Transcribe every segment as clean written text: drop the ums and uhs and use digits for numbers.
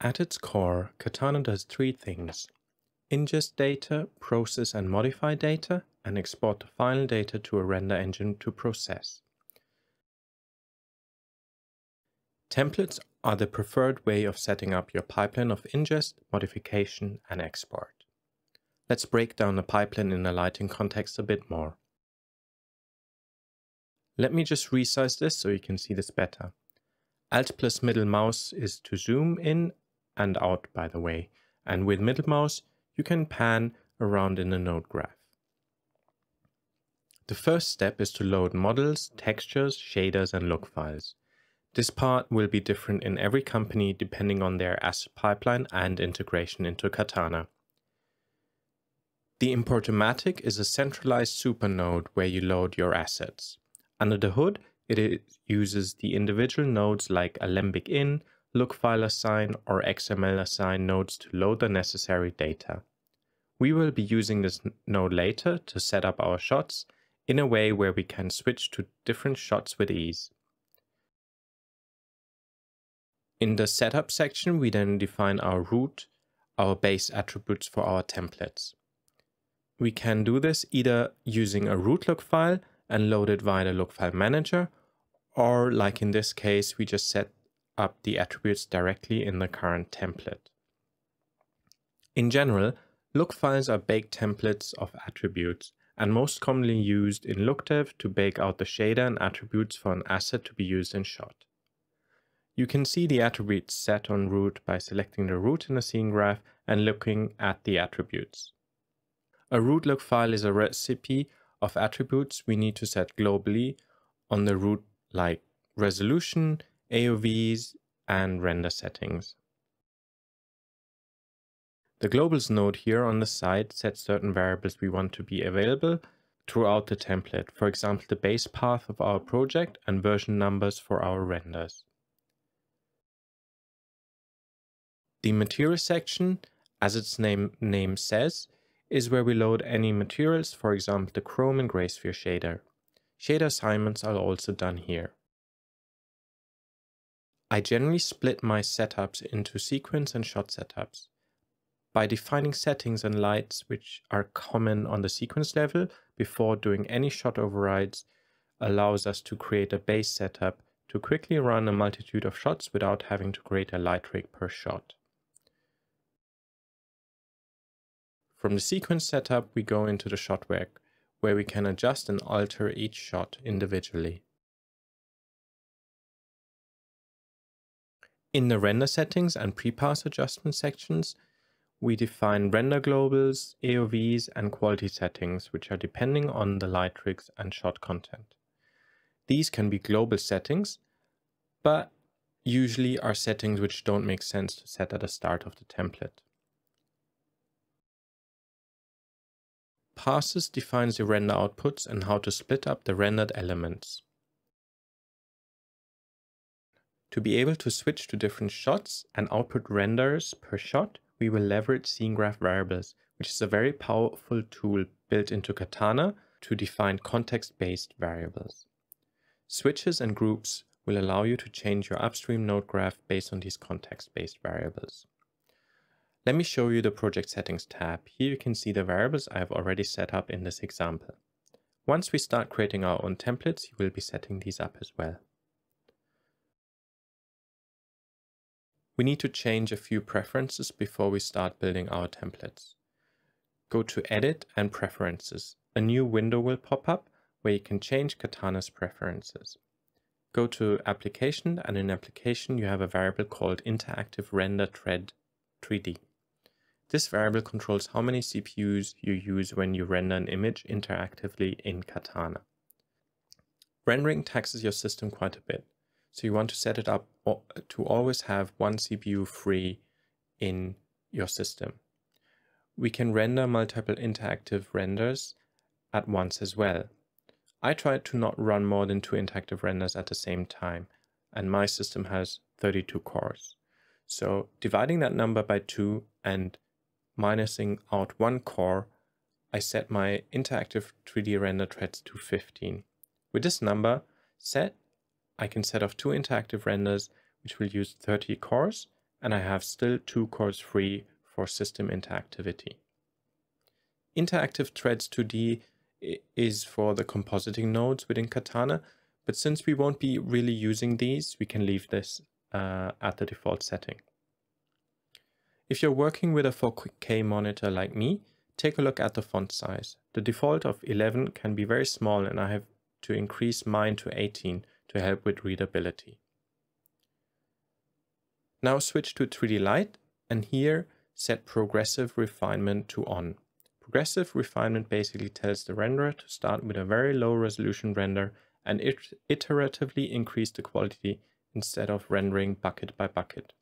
At its core, Katana does three things: ingest data, process and modify data, and export the final data to a render engine to process. Templates are the preferred way of setting up your pipeline of ingest, modification and export. Let's break down the pipeline in the lighting context a bit more. Let me just resize this so you can see this better. Alt plus middle mouse is to zoom in and out, by the way, and with middle mouse you can pan around in the node graph. The first step is to load models, textures, shaders and look files. This part will be different in every company depending on their asset pipeline and integration into Katana. The Import-O-Matic is a centralized supernode where you load your assets. Under the hood, it uses the individual nodes like Alembic-In, LookFileAssign or XMLAssign nodes to load the necessary data. We will be using this node later to set up our shots in a way where we can switch to different shots with ease. In the setup section, we then define our root, our base attributes for our templates. We can do this either using a root look file and load it via the look file manager, or like in this case, we just set up the attributes directly in the current template. In general, look files are baked templates of attributes and most commonly used in LookDev to bake out the shader and attributes for an asset to be used in shot. You can see the attributes set on root by selecting the root in the scene graph and looking at the attributes. A root look file is a recipe of attributes we need to set globally on the root, like resolution, AOVs, and render settings. The globals node here on the side sets certain variables we want to be available throughout the template, for example the base path of our project and version numbers for our renders. The material section, as its name says, is where we load any materials, for example the chrome and graysphere shader. Shader assignments are also done here. I generally split my setups into sequence and shot setups. By defining settings and lights, which are common on the sequence level, before doing any shot overrides, allows us to create a base setup to quickly run a multitude of shots without having to create a light rig per shot. From the sequence setup, we go into the shot rack, where we can adjust and alter each shot individually. In the render settings and prepass adjustment sections, we define render globals, AOVs, and quality settings, which are depending on the light rigs and shot content. These can be global settings, but usually are settings which don't make sense to set at the start of the template. Passes defines the render outputs and how to split up the rendered elements. To be able to switch to different shots and output renders per shot, we will leverage scene graph variables, which is a very powerful tool built into Katana to define context-based variables. Switches and groups will allow you to change your upstream node graph based on these context-based variables. Let me show you the project settings tab. Here you can see the variables I have already set up in this example. Once we start creating our own templates, you will be setting these up as well. We need to change a few preferences before we start building our templates. Go to Edit and Preferences. A new window will pop up where you can change Katana's preferences. Go to Application, and in Application you have a variable called InteractiveRenderThread3D. This variable controls how many CPUs you use when you render an image interactively in Katana. Rendering taxes your system quite a bit, so you want to set it up to always have one CPU free in your system. We can render multiple interactive renders at once as well. I try to not run more than 2 interactive renders at the same time, and my system has 32 cores. So dividing that number by 2 and minusing out 1 core, I set my interactive 3D render threads to 15. With this number set, I can set off 2 interactive renders, which will use 30 cores, and I have still 2 cores free for system interactivity. Interactive Threads 2D is for the compositing nodes within Katana, but since we won't be really using these, we can leave this at the default setting. If you're working with a 4K monitor like me, take a look at the font size. The default of 11 can be very small, and I have to increase mine to 18 to help with readability. Now switch to 3Delight and here set progressive refinement to on. Progressive refinement basically tells the renderer to start with a very low resolution render and iteratively increase the quality instead of rendering bucket by bucket.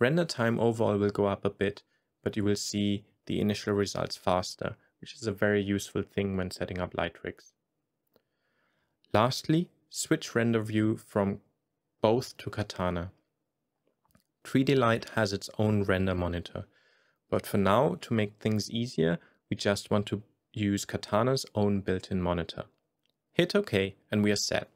Render time overall will go up a bit, but you will see the initial results faster, which is a very useful thing when setting up light rigs. Lastly, switch render view from both to Katana. 3Delight has its own render monitor, but for now, to make things easier, we just want to use Katana's own built-in monitor. Hit OK and we are set.